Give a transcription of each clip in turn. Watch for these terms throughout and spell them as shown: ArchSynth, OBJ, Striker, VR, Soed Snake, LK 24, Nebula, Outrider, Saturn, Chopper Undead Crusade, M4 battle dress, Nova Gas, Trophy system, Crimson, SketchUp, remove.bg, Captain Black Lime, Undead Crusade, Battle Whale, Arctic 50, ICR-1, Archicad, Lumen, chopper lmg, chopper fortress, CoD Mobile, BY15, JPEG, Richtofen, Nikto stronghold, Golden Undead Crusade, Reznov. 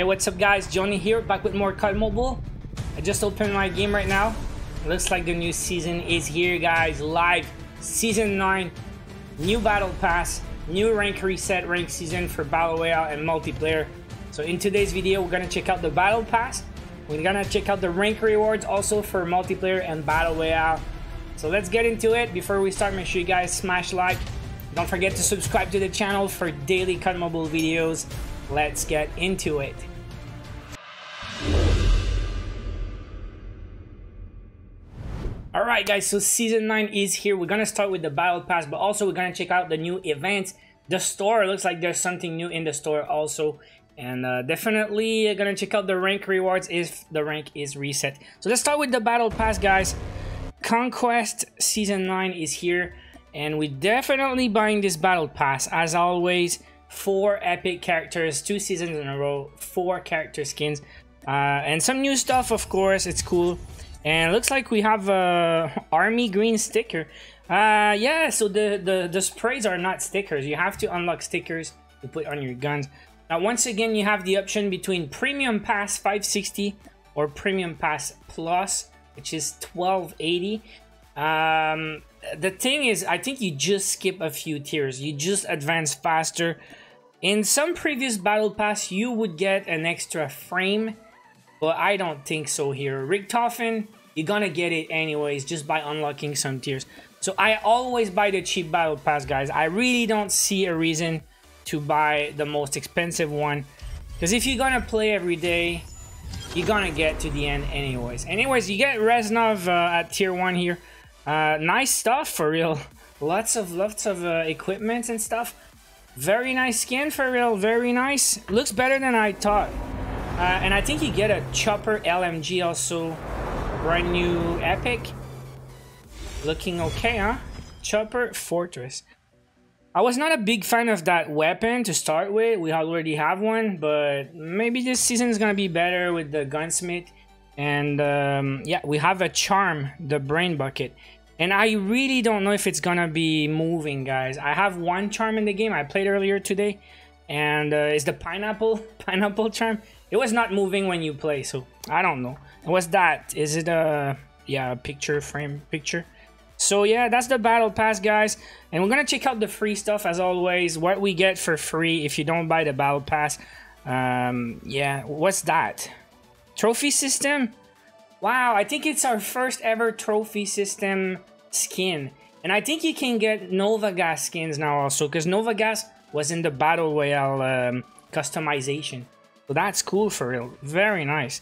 Hey, what's up guys, Johnny here, back with more CoD Mobile. I just opened my game right now. It looks like the new season is here guys, live, season 9, new battle pass, new rank reset, rank season for Battle Whale and multiplayer. So in today's video, we're gonna check out the battle pass, we're gonna check out the rank rewards also for multiplayer and Battle Whale. So let's get into it. Before we start, make sure you guys smash like, don't forget to subscribe to the channel for daily CoD Mobile videos. Let's get into it. Alright guys, so season 9 is here. We're gonna start with the battle pass, but also we're gonna check out the new events. The store, looks like there's something new in the store also. And definitely gonna check out the rank rewards if the rank is reset. So let's start with the battle pass guys. Conquest season 9 is here, and we're definitely buying this battle pass as always. 4 epic characters, 2 seasons in a row, 4 character skins, and some new stuff of course. It's cool, and it looks like we have a army green sticker. Yeah, so the sprays are not stickers. You have to unlock stickers to put on your guns. Now once again, you have the option between premium pass 560 or premium pass plus, which is 1280. The thing is, I think you just skip a few tiers, you just advance faster. In some previous battle pass, you would get an extra frame, but I don't think so here. Richtofen, you're gonna get it anyways, just by unlocking some tiers. So I always buy the cheap battle pass, guys. I really don't see a reason to buy the most expensive one, because if you're gonna play every day, you're gonna get to the end anyways. You get Reznov at tier 1 here. Nice stuff for real. Lots of equipment and stuff. Very nice skin for real. Very nice. Looks better than I thought. And I think you get a chopper LMG also. Brand new epic. Looking okay, huh? Chopper Fortress. I was not a big fan of that weapon to start with. We already have one, but maybe this season is gonna be better with the gunsmith. And yeah, we have a charm, the brain bucket. And I really don't know if it's gonna be moving, guys. I have one charm in the game. I played earlier today, and it's the pineapple charm. It was not moving when you play, so I don't know. What's that? Is it a picture frame picture? So yeah, that's the battle pass, guys. And we're gonna check out the free stuff as always. What we get for free if you don't buy the battle pass. Yeah, what's that? Trophy system. Wow, I think it's our first ever trophy system skin. And I think you can get Nova Gas skins now also, because Nova Gas was in the Battle Royale customization. So that's cool for real. Very nice.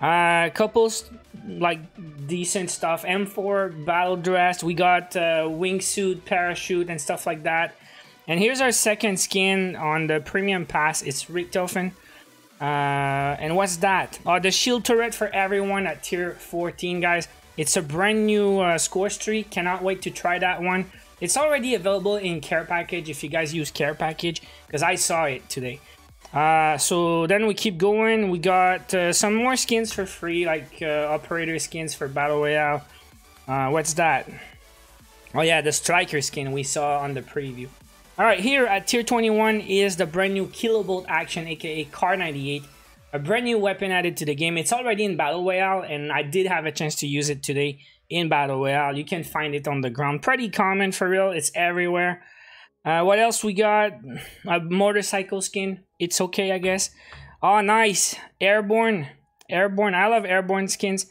Couples, like, decent stuff. M4 battle dress. We got wingsuit, parachute, and stuff like that. And here's our second skin on the premium pass. It's Richtofen. And what's that? Oh, the shield turret for everyone at tier 14, guys. It's a brand new score streak. Cannot wait to try that one. It's already available in care package if you guys use care package, because I saw it today. So then we keep going. We got some more skins for free, like operator skins for Battle Royale. What's that? Oh yeah, the Striker skin we saw on the preview. Alright, here at tier 21 is the brand new Kilo Bolt-Action, aka Kar98. A brand new weapon added to the game. It's already in Battle Royale, and I did have a chance to use it today in Battle Royale. You can find it on the ground. Pretty common for real, it's everywhere. What else we got? A motorcycle skin. It's okay, I guess. Oh, nice. Airborne. Airborne. I love airborne skins.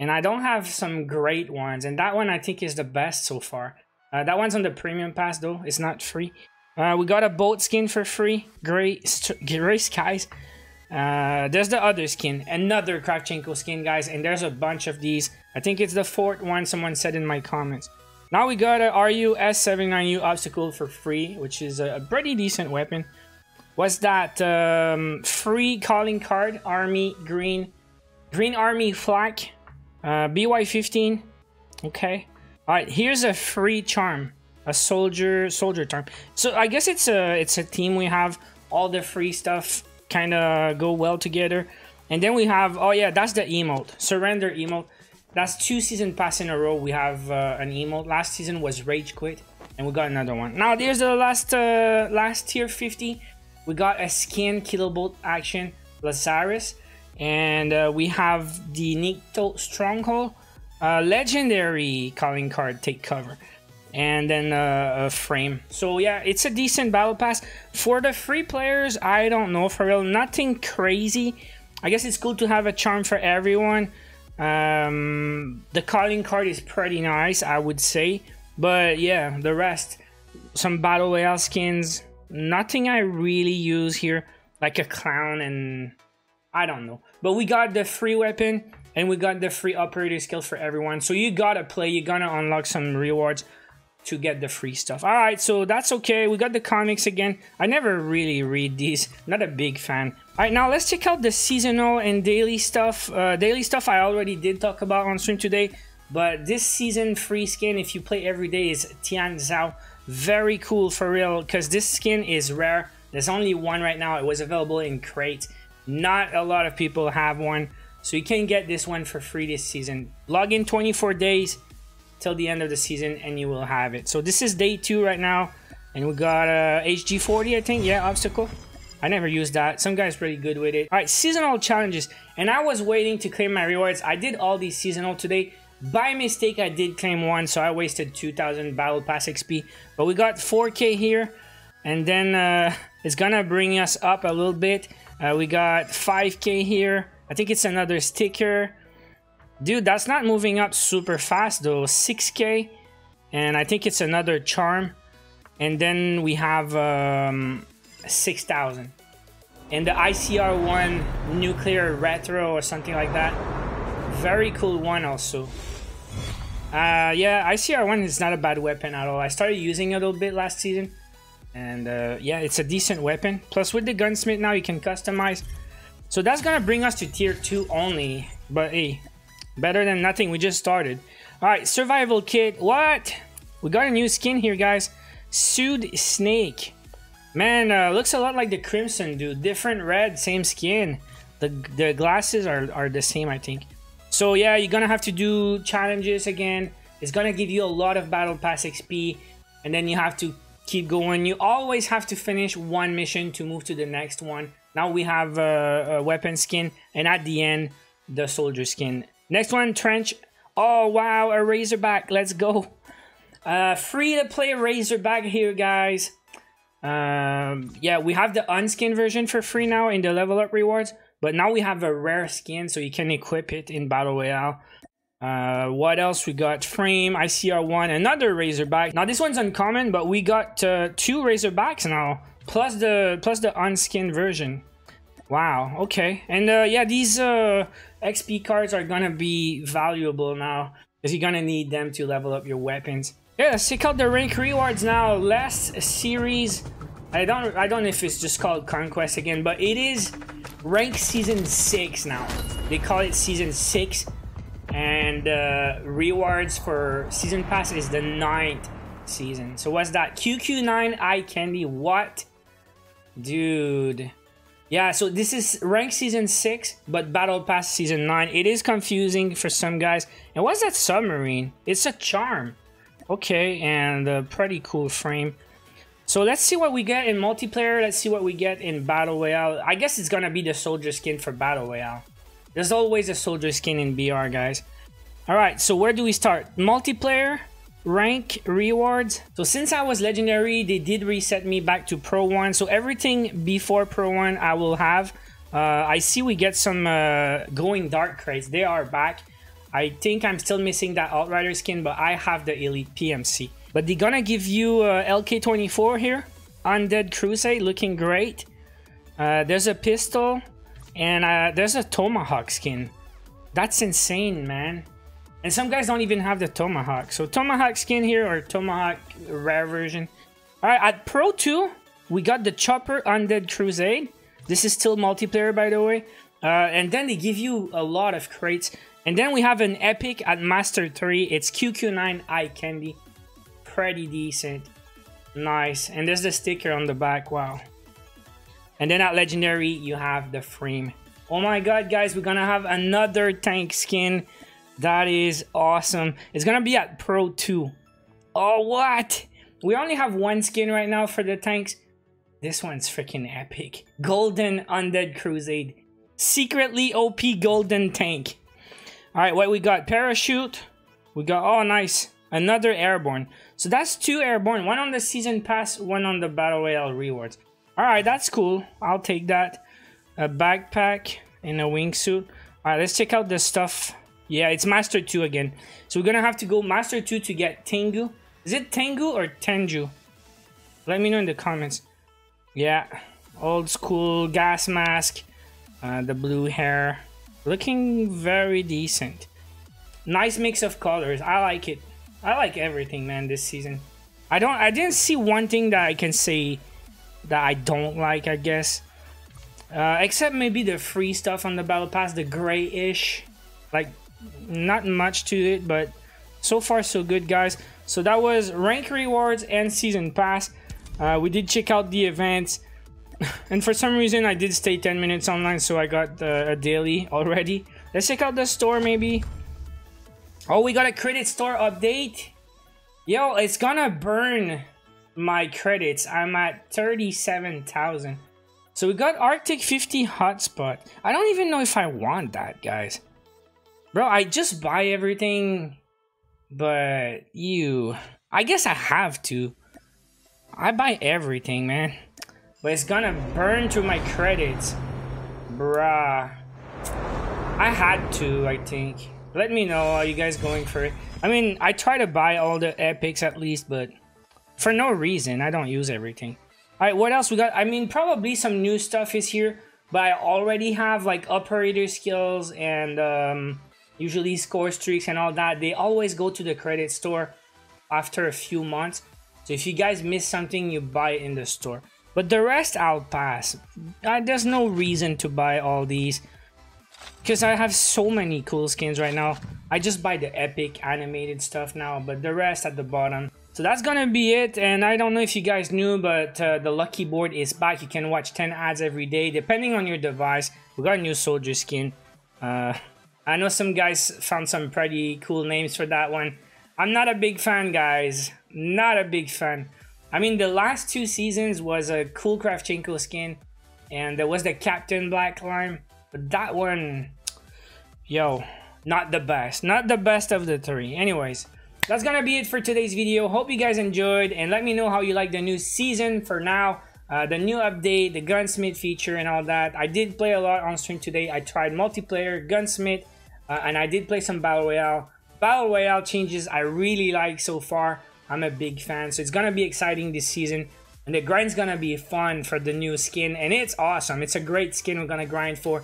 And I don't have some great ones, and that one I think is the best so far. That one's on the premium pass though, it's not free. We got a boat skin for free, gray skies. There's the other skin, another Kravchenko skin guys, and there's a bunch of these. I think it's the 4th one someone said in my comments. Now we got a RUS79U obstacle for free, which is a pretty decent weapon. What's that? Free calling card, army green army flag, BY15, okay. Alright, here's a free charm, a soldier charm. So I guess it's a team. We have all the free stuff kind of go well together. And then we have, oh yeah, that's the emote, surrender emote. That's 2 season pass in a row. We have an emote. Last season was rage quit, and we got another one. Now there's the last tier 50. We got a skin, Kilo Bolt Action. Lazarus, and we have the Nikto stronghold, legendary calling card take cover, and then a frame. So yeah, it's a decent battle pass. For the free players, I don't know, for real, nothing crazy. I guess it's cool to have a charm for everyone. The calling card is pretty nice, I would say, but yeah, the rest, some Battle Whale skins, nothing I really use here, like a clown, and I don't know. But we got the free weapon and we got the free operator skill for everyone, so you gotta play, you're gonna unlock some rewards to get the free stuff. All right, so that's okay. We got the comics again. I never really read these, not a big fan. All right, now let's check out the seasonal and daily stuff. Daily stuff I already did talk about on stream today, but this season free skin, if you play every day, is Tian Zhao. Very cool, for real, because this skin is rare. There's only one right now. It was available in crate. Not a lot of people have one, so you can get this one for free this season. Log in 24 days till the end of the season and you will have it. So this is day 2 right now, and we got HG40, I think. Yeah, obstacle, I never used that. Some guys pretty good with it. All right, seasonal challenges, and I was waiting to claim my rewards. I did all these seasonal today by mistake. I did claim one, so I wasted 2,000 battle pass XP, but we got 4k here, and then it's gonna bring us up a little bit. We got 5k here. I think it's another sticker. Dude, that's not moving up super fast though. 6k, and I think it's another charm, and then we have 6,000 and the ICR-1 nuclear retro or something like that. Very cool one also. Yeah, ICR-1 is not a bad weapon at all. I started using it a little bit last season, and yeah, it's a decent weapon. Plus with the gunsmith now you can customize, so that's gonna bring us to tier 2 only, but hey, better than nothing. We just started. All right, survival kit. What? We got a new skin here, guys. Soed Snake. Man, looks a lot like the Crimson, dude. Different red, same skin. The glasses are the same, I think. So yeah, you're gonna have to do challenges again. It's gonna give you a lot of battle pass XP, and then you have to keep going. You always have to finish one mission to move to the next one. Now we have a weapon skin, and at the end, the soldier skin. Next one, trench. Oh wow, a Razorback, let's go. Free to play Razorback here, guys. Yeah, we have the unskinned version for free now in the level up rewards, but now we have a rare skin, so you can equip it in Battle Royale. What else we got? Frame, ICR-1, another Razorback. Now this one's uncommon, but we got 2 Razorbacks now, plus the unskinned version. Wow, okay. And yeah, these XP cards are gonna be valuable now, because you're gonna need them to level up your weapons. Yeah, let's check out the rank rewards now. Last series, I don't know if it's just called Conquest again, but it is rank season 6 now. They call it season 6, and rewards for season pass is the 9th season. So what's that? QQ9 Eye Candy. What, dude? Yeah, so this is rank season 6, but battle pass season 9. It is confusing for some guys. And what's that submarine? It's a charm. Okay, and a pretty cool frame. So let's see what we get in multiplayer. Let's see what we get in Battle Royale. I guess it's gonna be the soldier skin for Battle Royale. There's always a soldier skin in BR, guys. All right, so where do we start? Multiplayer, rank, rewards. So since I was legendary, they did reset me back to pro 1, so everything before pro 1 I will have. I see we get some glowing dark crates. They are back. I think I'm still missing that Outrider skin, but I have the elite PMC. But they're gonna give you LK 24 here, Undead Crusade, looking great. There's a pistol, and there's a Tomahawk skin. That's insane, man. And some guys don't even have the Tomahawk. So Tomahawk skin here, or Tomahawk rare version. All right, at Pro 2, we got the Chopper Undead Crusade. This is still multiplayer, by the way. And then they give you a lot of crates. And then we have an epic at Master 3. It's QQ9 Eye Candy. Pretty decent. Nice. And there's the sticker on the back. Wow. And then at Legendary, you have the frame. Oh my God, guys, we're gonna have another tank skin. That is awesome. It's gonna be at Pro 2. Oh, what? We only have one skin right now for the tanks. This one's freaking epic. Golden Undead Crusade. secretly OP golden tank. Alright, what we got? Parachute. We got, oh nice, another airborne. So that's two airborne, one on the season pass, one on the battle royale rewards. Alright, that's cool. I'll take that. A backpack and a wingsuit. Alright, let's check out the stuff. Yeah, it's Master 2 again. So we're gonna have to go Master 2 to get Tengu. Is it Tengu or Tengu? Let me know in the comments. Yeah, old school gas mask. The blue hair. Looking very decent. Nice mix of colors. I like it. I like everything, man, this season. I didn't see one thing that I can say that I don't like, I guess. Except maybe the free stuff on the battle pass, the grayish. Like, not much to it, but so far so good, guys. So that was rank rewards and season pass. We did check out the events, and for some reason I did stay 10 minutes online, so I got a daily already. Let's check out the store maybe. Oh, we got a credit store update. Yo, it's gonna burn my credits. I'm at 37,000. So we got Arctic 50 hotspot. I don't even know if I want that, guys. Bro, I just buy everything, but ew. I guess I have to. I buy everything, man. But it's gonna burn through my credits. Bruh. I had to, I think. Let me know, are you guys going for it? I mean, I try to buy all the epics at least, but for no reason, I don't use everything. Alright, what else we got? I mean, probably some new stuff is here, but I already have like operator skills and usually score streaks and all that. They always go to the credit store after a few months. So if you guys miss something, you buy it in the store. But the rest, I'll pass. There's no reason to buy all these, because I have so many cool skins right now. I just buy the epic animated stuff now, but the rest at the bottom. So that's gonna be it, and I don't know if you guys knew, but the lucky board is back. You can watch 10 ads every day, depending on your device. We got a new soldier skin. I know some guys found some pretty cool names for that one. I'm not a big fan, guys. Not a big fan. I mean, the last two seasons was a cool Kravchenko skin, and there was the Captain Black Lime. But that one, yo, not the best. Not the best of the three. Anyways, that's gonna be it for today's video. Hope you guys enjoyed, and let me know how you like the new season for now. The new update, the gunsmith feature and all that. I did play a lot on stream today. I tried multiplayer, gunsmith, and I did play some battle royale. Battle royale changes I really like so far. I'm a big fan, so it's gonna be exciting this season. And the grind's gonna be fun for the new skin, and it's awesome. It's a great skin we're gonna grind for.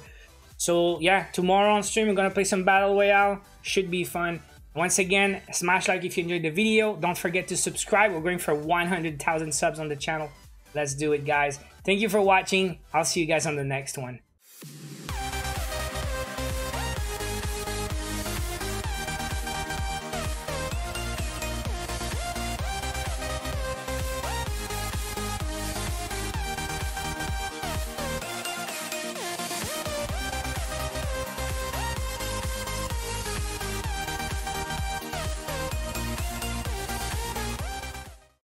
So yeah, tomorrow on stream, we're gonna play some Battle Royale. Should be fun. Once again, smash like if you enjoyed the video. Don't forget to subscribe. We're going for 100,000 subs on the channel. Let's do it, guys. Thank you for watching. I'll see you guys on the next one.